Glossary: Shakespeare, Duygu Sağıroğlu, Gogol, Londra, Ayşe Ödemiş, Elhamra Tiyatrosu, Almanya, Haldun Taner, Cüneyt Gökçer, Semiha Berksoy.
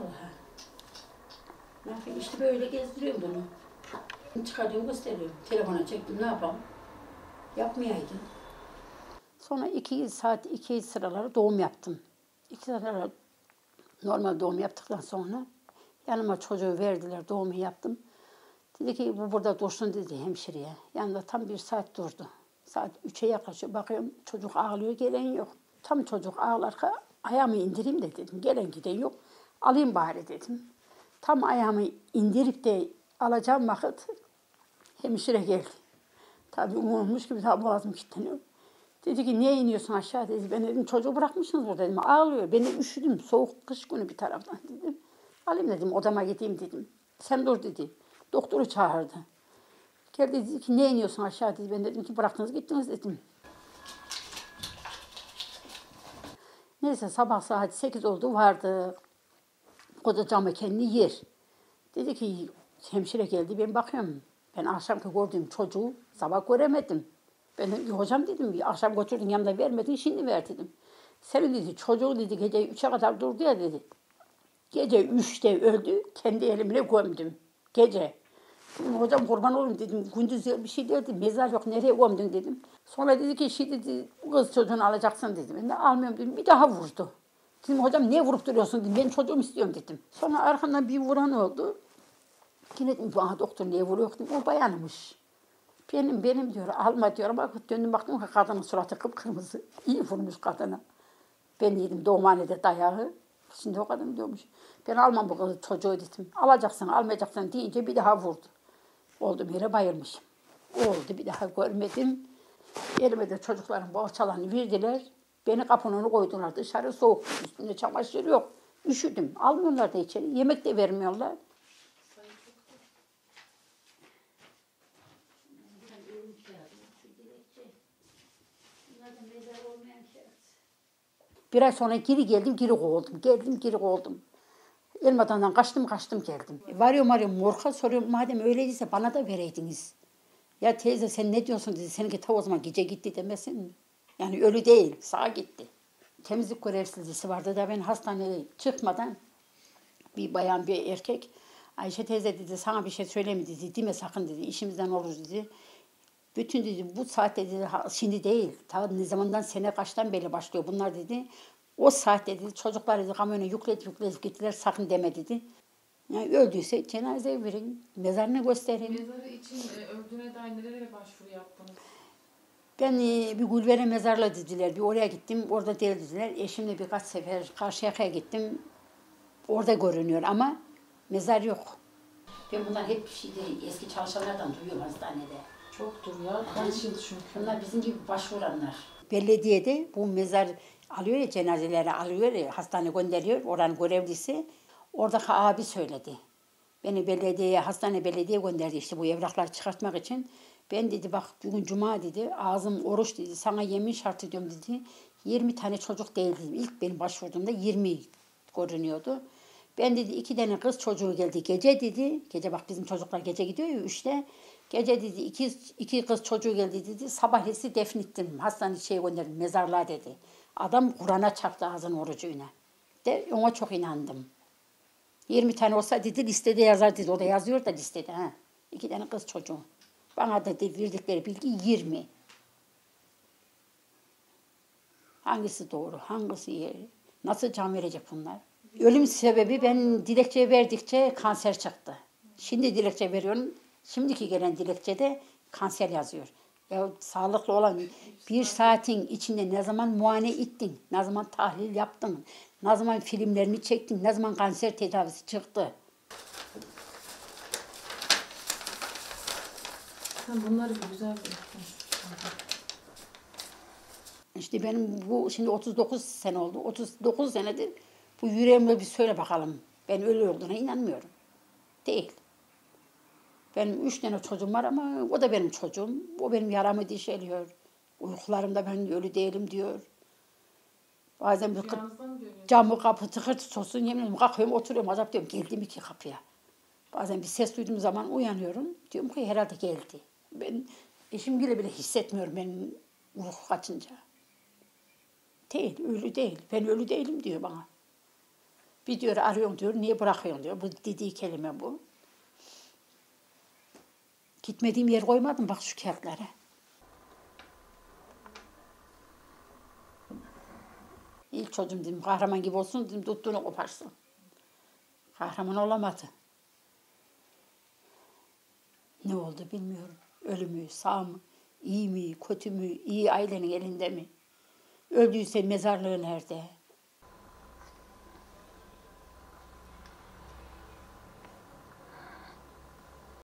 Vallahi. Ne yapayım? İşte böyle gezdiriyorum bunu. Çıkarıyorum, gösteriyorum. Telefona çektim, ne yapalım? Yapmayaydım. Sonra 2 saat sıraları doğum yaptım. 2 sıraları normal doğum yaptıktan sonra yanıma çocuğu verdiler, doğumu yaptım. Dedi ki bu burada dursun dedi hemşireye. Yanında tam 1 saat durdu. Saat 3'e yaklaşıyor. Bakıyorum çocuk ağlıyor, gelen yok. Tam çocuk ağlarken ayağımı indireyim de dedim. Gelen giden yok. Alayım bari dedim. Tam ayağımı indirip de alacağım vakit hemşire geldi. Tabii umulmuş gibi tabi boğazım kilitleniyor. Dedi ki niye iniyorsun aşağı dedi. Ben dedim çocuğu bırakmışsınız orada dedim. Ağlıyor. Ben de üşüdüm. Soğuk kış günü bir taraftan dedim. Alayım dedim odama gideyim dedim. Sen dur dedi. Doktoru çağırdı. Geldi dedi ki niye iniyorsun aşağı dedi. Ben dedim ki bıraktınız gittiniz dedim. Neyse sabah saat 8 oldu vardı. Kocacığımı kendini yer. Dedi ki hemşire geldi ben bakıyorum. Ben akşamki gördüğüm çocuğu sabah göremedim. Ben dedim ki hocam dedim akşam götürdün yanımda vermedin şimdi ver dedim. Senin dedi çocuğu dedi gece 3'e kadar durdu ya dedi. Gece 3'te öldü kendi elimle gömdüm. Gece. Dedim, hocam kurban olayım dedim. Gündüz bir şey derdi. Mezar yok nereye gömdün dedim. Sonra dedi ki şimdi dedi, kız çocuğunu alacaksın dedim. Ben de almıyorum dedim. Bir daha vurdu. Dedim hocam niye vurup duruyorsun dedim. Ben çocuğumu istiyorum dedim. Sonra arkamdan bir vuran oldu. Yine dedim aha doktor niye vuruyor dedim. O bayanmış. Benim diyor alma diyor ama döndüm baktım ki kadının suratı kıpkırmızı. İyi vurmuş kadına. Ben yedim doğumhanede dayağı. Şimdi o kadın diyormuş. Ben almam bu kızı çocuğu dedim. Alacaksın almayacaksın deyince bir daha vurdu. Oldum yere bayılmışım. Oldu bir daha görmedim. Elime de çocukların boğaçalarını verdiler. Beni kapının önüne koydular dışarı soğuk. Üstünde çamaşır yok. Üşüdüm. Almıyorlar da içeri. Yemek de vermiyorlar. Bir ay sonra geri geldim, geri kovuldum. Geldim, geri kovuldum. Elmadan'dan kaçtım geldim. Varıyorum morka soruyorum. Madem öyleyse bana da vereydiniz. Ya teyze sen ne diyorsun dedi. Seninki ta o zaman gece gitti demesin mi? Yani ölü değil, sağa gitti. Temizlik görevlisi vardı da ben hastaneye çıkmadan bir bayan bir erkek. Ayşe teyze dedi sana bir şey söyleme dedi. Deme sakın dedi. İşimizden olur dedi. Bütün dedi bu saat dedi şimdi değil. Ta ne zamandan sene kaçtan beri başlıyor bunlar dedi. O saat dedi çocuklar dedi kamyona yüklet gittiler sakın deme dedi. Yani öldüyse cenazeye verin, mezarını gösterin. Mezarı için öldüğüne dair nerelere başvuru yaptınız? Ben bir Gülvere mezarla dediler. Bir oraya gittim, orada değil dediler. Eşimle birkaç sefer Karşıyaka'ya gittim. Orada görünüyor ama mezar yok. Ben bundan hep şeyde, eski çalışanlardan duyuyorum hastanede. Çoktur ya. Bunlar bizim gibi başvuranlar. Belediyede bu mezar alıyor ya, cenazeleri alıyor ya, hastane gönderiyor. Oranın görevlisi. Oradaki abi söyledi. Beni belediyeye, hastane belediye gönderdi işte bu evrakları çıkartmak için. Ben dedi bak bugün cuma dedi, ağzım oruç dedi, sana yemin şart ediyorum dedi. 20 tane çocuk değil dedim. İlk benim başvurduğumda 20 görünüyordu. Ben dedi 2 tane kız çocuğu geldi gece dedi. Gece bak bizim çocuklar gece gidiyor ya 3'te. Gece dedi 2 kız çocuğu geldi dedi. Sabahlesi defnettim. Hastane şeye gönderdim mezarlığa dedi. Adam Kur'an'a çarptı ağzın orucuyla. De ona çok inandım. 20 tane olsa dedi listede yazar dedi. O da yazıyor da listede. Ha. 2 tane kız çocuğu. Bana da verdikleri bilgi 20. Hangisi doğru, hangisi yeri? Nasıl can verecek bunlar? Ölüm sebebi ben dilekçe verdikçe kanser çıktı. Şimdi dilekçe veriyorum. Şimdiki gelen dilekçede kanser yazıyor. Ya sağlıklı olan bir saatin içinde ne zaman muayene ettin, ne zaman tahlil yaptın, ne zaman filmlerini çektin, ne zaman kanser tedavisi çıktı. Bunları güzel bıraktın. İşte benim bu şimdi 39 sene oldu. 39 senedir bu yüreğimle bir söyle bakalım. Ben öyle olduğuna inanmıyorum. Değil. Benim 3 tane çocuğum var ama o da benim çocuğum. O benim yaramı dişeliyor. Uykularımda ben ölü değilim diyor. Bazen bir camı kapı tıkır tutsun yemin ediyorum. Kalkıyorum oturuyorum acaba diyorum geldi mi ki kapıya. Bazen bir ses duyduğum zaman uyanıyorum. Diyorum ki herhalde geldi. Ben eşim bile hissetmiyorum benim uyku kaçınca. Değil, ölü değil. Ben ölü değilim diyor bana. Bir diyor arıyorsun diyor, niye bırakıyorsun diyor. Bu dediği kelime bu. Gitmediğim yer koymadım bak şu kağıtlara. İlk çocuğum dedim, kahraman gibi olsun dedim, tuttuğunu koparsın. Kahraman olamadı. Ne oldu bilmiyorum. Ölü mü, sağ mı, iyi mi, kötü mü, iyi ailenin elinde mi? Öldüyse mezarlığı nerede?